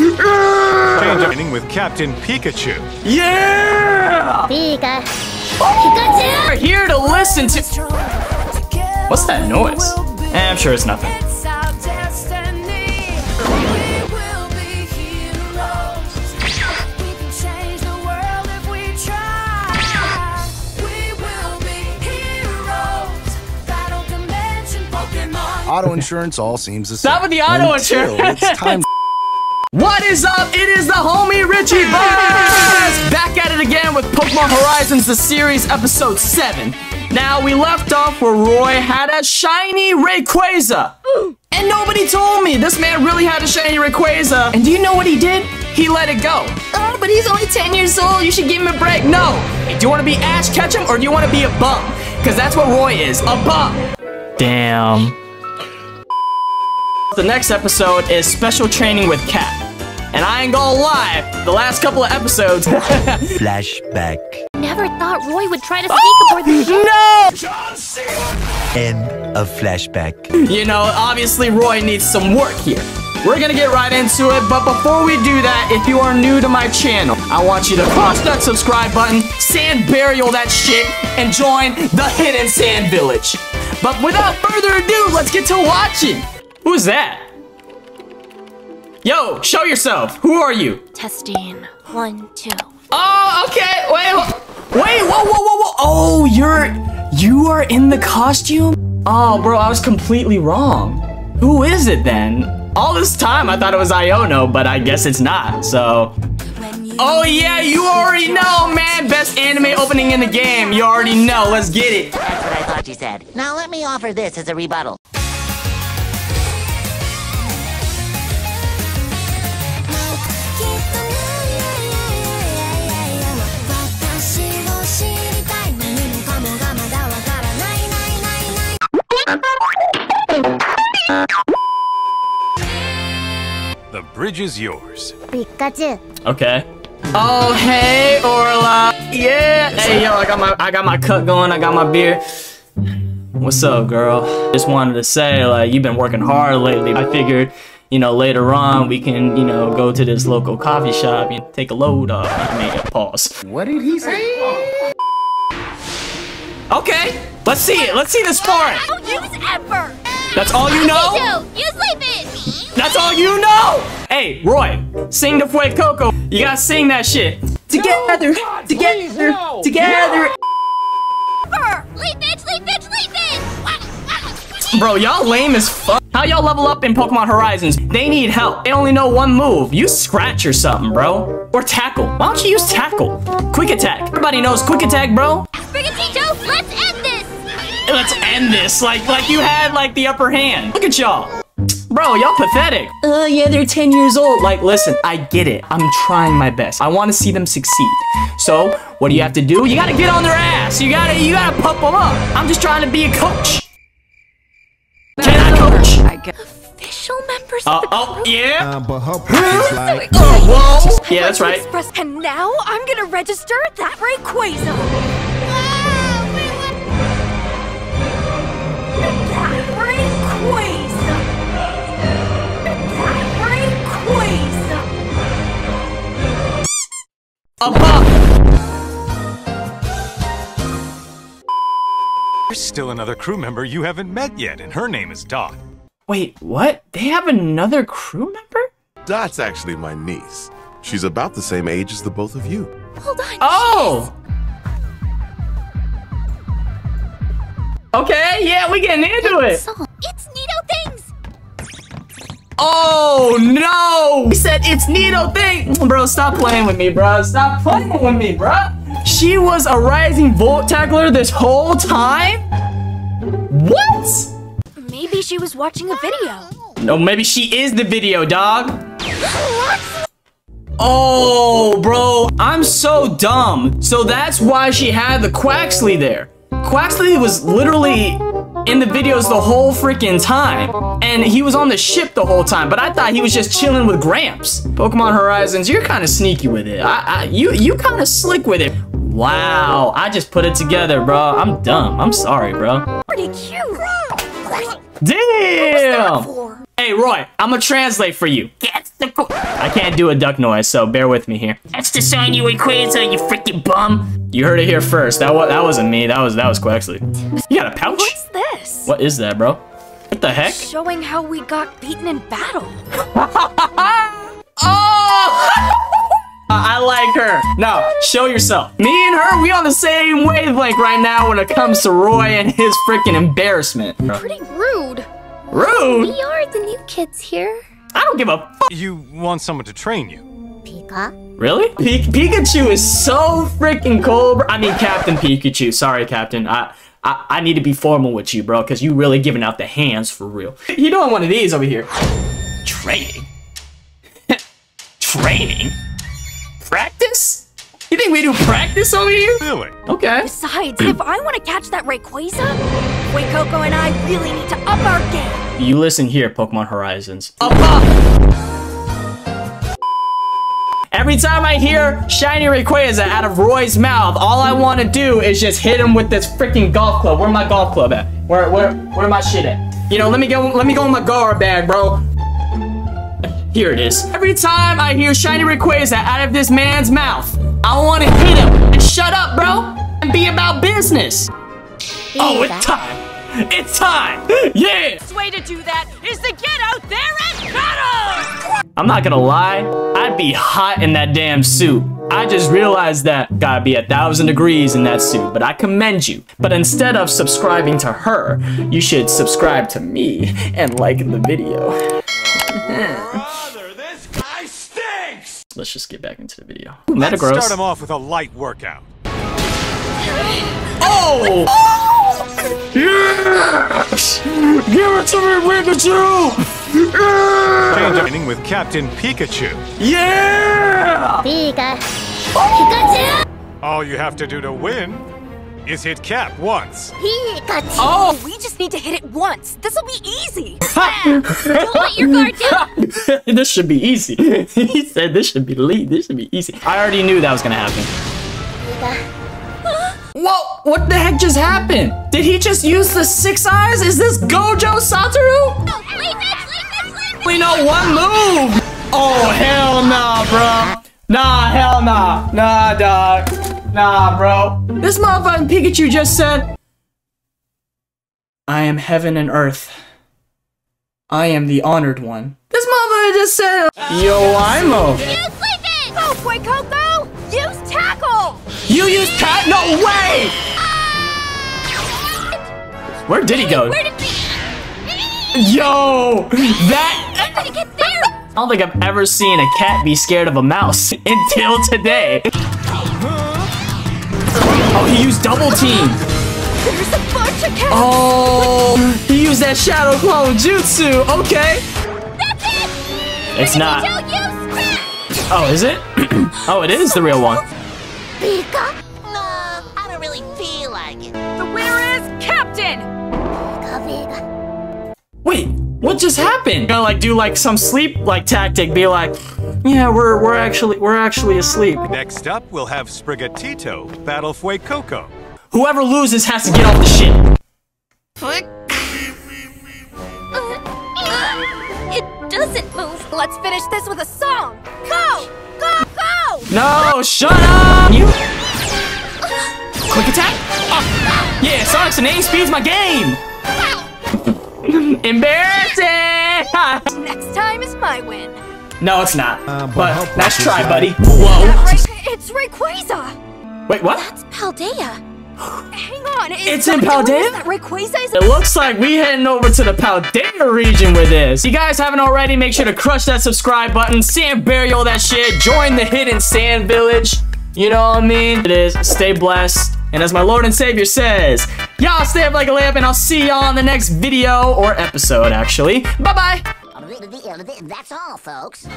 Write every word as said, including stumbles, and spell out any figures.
Changing with Captain Pikachu. Yeah! Pika. Pikachu! We're here to listen to... What's that noise? Eh, I'm sure it's nothing. Auto insurance all seems the same. Stop with the auto Until insurance. It's time. What is up? It is the homie Richie Burns back at it again with Pokemon Horizons, the series, episode seven. Now we left off where Roy had a shiny Rayquaza, and nobody told me this man really had a shiny Rayquaza. And do you know what he did? He let it go. Oh, but he's only ten years old. You should give him a break. No. Hey, do you want to be Ash Ketchum or do you want to be a bum? Because that's what Roy is, a bum. Damn. The next episode is special training with Cap, and I ain't gonna lie, the last couple of episodes flashback. Never thought Roy would try to sneak oh! aboard the ship. No! End of flashback. You know, obviously Roy needs some work here. We're gonna get right into it, but before we do that, if you are new to my channel, I want you to cross that subscribe button, sand burial that shit, and join the Hidden Sand Village. But without further ado, let's get to watching. Who's that? Yo, show yourself. Who are you? Testing. One, two. Oh, okay. Wait, wait. Whoa, whoa, whoa, whoa. Oh, you're, you are in the costume? Oh, bro, I was completely wrong. Who is it then? All this time I thought it was Iono, but I guess it's not, so. Oh, yeah, you already know, man. Best anime opening in the game. You already know. Let's get it. That's what I thought you said. Now let me offer this as a rebuttal. The bridge is yours. Pikachu. Okay. Oh, hey, Orla. Yeah. Hey, yo, I got my I got my cut going. I got my beer. What's up, girl? Just wanted to say, like, you've been working hard lately. I figured, you know, later on we can, you know, go to this local coffee shop and take a load off. I made a pause. What did he say? Hey. Okay. Let's see it. Let's see this part. I don't use effort. That's all you know? Use Leapage. That's all you know? Hey, Roy, sing the Fuecoco. You gotta sing that shit. Together, no, God, together, please, no. together. No. Leapage, Leapage, Leapage. Bro, y'all lame as fuck. How y'all level up in Pokemon Horizons? They need help. They only know one move. Use Scratch or something, bro. Or Tackle. Why don't you use Tackle? Quick Attack. Everybody knows Quick Attack, bro. Sprigatito, let's end this. Let's end this, like, like you had, like, the upper hand. Look at y'all. Bro, y'all pathetic. Uh, yeah, they're ten years old. Like, listen, I get it. I'm trying my best. I want to see them succeed. So, what do you have to do? You gotta get on their ass. You gotta, you gotta pump them up. I'm just trying to be a coach. Can I coach? Official members uh, of the Oh, group? yeah. Uh, but her is like... oh, whoa. Yeah, that's right. And now I'm gonna register that Rayquaza. There's still another crew member you haven't met yet, and her name is Dot. Wait, what? They have another crew member? Dot's actually my niece. She's about the same age as the both of you. Hold on. Oh! Okay, yeah, we getting into it. It's Neato Things. Oh no! He said it's Neato Things. Bro, stop playing with me, bro. Stop playing with me, bro. She was a rising volt tackler this whole time? What? Maybe she was watching a video. No, maybe she is the video, dog. Oh, bro, I'm so dumb. So that's why she had the Quaxley there. Quaxley was literally in the videos the whole freaking time, and he was on the ship the whole time, but I thought he was just chilling with Gramps. Pokemon Horizons, you're kind of sneaky with it. I, I, you you kind of slick with it. Wow, I just put it together, bro. I'm dumb. I'm sorry, bro. Pretty cute. Damn! Hey, Roy, I'm gonna translate for you. That's the qu I can't do a duck noise, so bear with me here. That's the sign you Rayquaza, you freaking bum. You heard it here first. That was that wasn't me. That was that was Quaxley. You got a pouch? What's this? What is that, bro? What the heck? Showing how we got beaten in battle. Oh! I like her. Now, show yourself. Me and her, we on the same wavelength right now when it comes to Roy and his freaking embarrassment. Pretty rude. Rude? We are the new kids here. I don't give a fuck. You want someone to train you. Pika? Really? P Pikachu is so freaking cold, bro. I mean, Captain Pikachu. Sorry, Captain. I... I, I need to be formal with you, bro, because you really giving out the hands for real. You doing one of these over here. Training? Training? Practice? You think we do practice over here? Really? Okay. Besides, if I want to catch that Rayquaza, Fuecoco and I really need to up our game. You listen here, Pokemon Horizons. Up, up! Every time I hear shiny Rayquaza out of Roy's mouth, all I want to do is just hit him with this freaking golf club. Where my golf club at? Where where where my shit at? You know, let me go let me go in my guard bag, bro. Here it is. Every time I hear shiny Rayquaza out of this man's mouth, I want to hit him and shut up, bro, and be about business. Oh, it's time! It's time! Yeah! The best way to do that is to get out there and battle! I'm not gonna lie, I'd be hot in that damn suit. I just realized that gotta be a thousand degrees in that suit, but I commend you. But instead of subscribing to her, you should subscribe to me and like the video. Brother, this guy stinks! Let's just get back into the video. Ooh, Metagross. Let's start him off with a light workout. Oh! Oh! Yes! Give it to me, Pikachu! Training with Captain Pikachu. Yeah! Pika. Pikachu! All you have to do to win is hit Cap once. Pikachu! Oh, we just need to hit it once. This will be easy. Don't let your guard down. This should be easy. He said this should be lead. This should be easy. I already knew that was gonna happen. Pika. Whoa, what the heck just happened? Did he just use the six eyes? Is this Gojo Satoru? No, leave it! We know one move! Oh, hell nah, bro. Nah, hell nah. Nah, dog. Nah, bro. This motherfucking Pikachu just said, I am heaven and earth. I am the honored one. This motherfucker just said, yo, Imo. You sleep in! Go, Fuecoco! Use tackle! You use ta- No way! Uh, Where did he go? Where did he- Yo, that I'm gonna get there. I don't think I've ever seen a cat be scared of a mouse until today. Oh, he used double team. There's a bunch of cats. Oh, he used that shadow clone jutsu. Okay. That's it. It's not. Oh, is it? Oh, it is the real one. Pika? No, I don't really feel like it. The winner is Captain. Pika. Wait, what just happened? Gonna like do like some sleep like tactic, be like, yeah, we're we're actually we're actually asleep. Next up, we'll have Sprigatito battle Fuecoco. Whoever loses has to get off the shit. What? It doesn't move. Let's finish this with a song. Go, go, go! No, shut up! You? Quick attack? Oh. Yeah, Sonic's an A speed's my game. Embarrassing! Next time is my win. No, it's not. Uh, but but nice try, buddy. Whoa. It's Rayquaza. Wait, what? That's Paldea. Hang on. It's in Paldea? That Rayquaza is it looks like we heading over to the Paldea region with this. If you guys haven't already, make sure to crush that subscribe button, sand bury all that shit, join the hidden sand village. You know what I mean? It is. Stay blessed. And as my Lord and Savior says, y'all stay up like a lamp, and I'll see y'all on the next video or episode, actually. Bye-bye. That's all, folks.